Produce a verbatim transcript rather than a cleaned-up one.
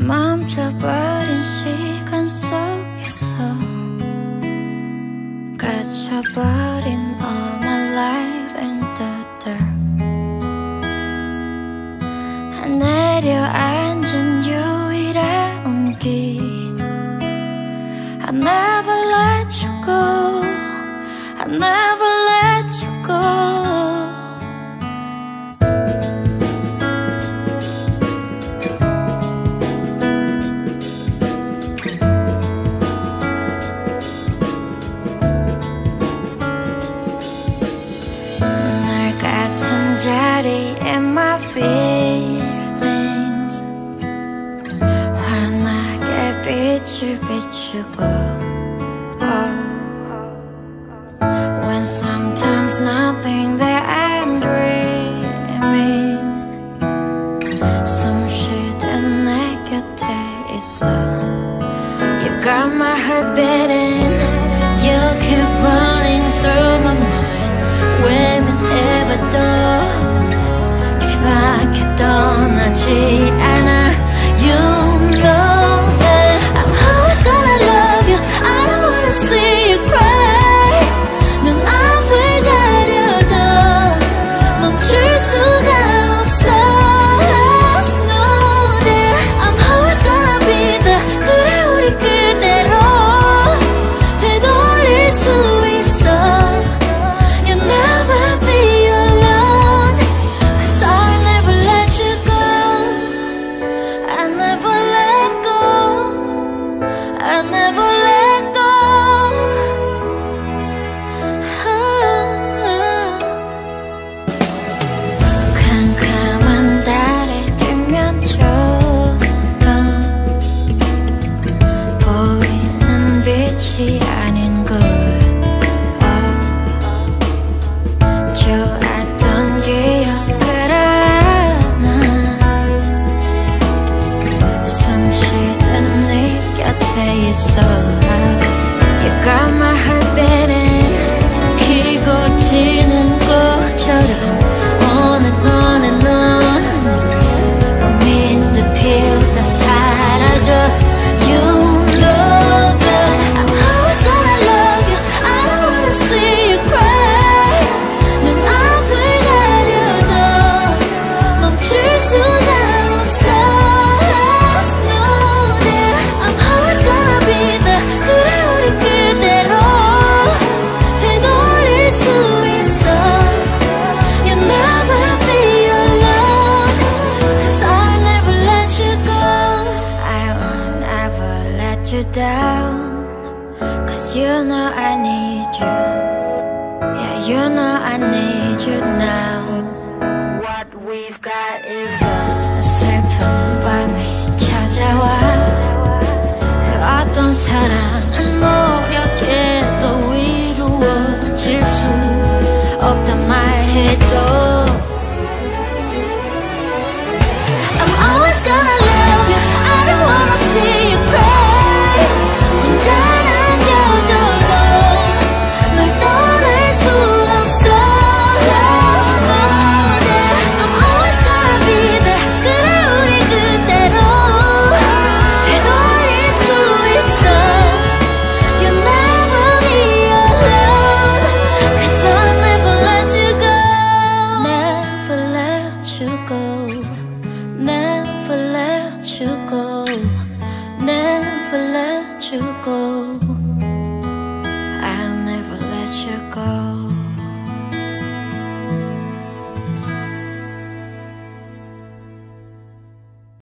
멈춰버린 시간 속에서 갇혀버린 all my life in the dark. 내려앉은 유일한 온기. I'll never let you go. I'll never let you go. Daddy and my feelings 환하게 빛을 비추고 oh. When sometimes nothing that I'm dreaming 숨 쉬듯 내 곁에 있어. You got my heart beating. You keep running through my mind. Women never do. 떠나지 않아. You know that I'm always gonna love you. I don't wanna see you cry. 눈 앞을 가려다 멈출 수가 없어. Just know that I'm always gonna be there. 그래 우리 그대로 되돌릴 수 있어. You'll never be alone. Cause I 빛이 아닌 걸 oh. 좋았던 기억들 하나 숨 쉬던 네 곁에 있어. You got my heart beating. 피고 지는 꽃처럼 on and on and on. 봄인 듯 피우다 사라져. You down, cause you know I need you. Yeah, you know I need you now. What we've got is love. 슬픈 밤이 찾아와. 그 어떤 사랑은 노력해도 이루어질 수 없단 말해도. I'm always gonna love you. I don't wanna see you cry. Never let you go.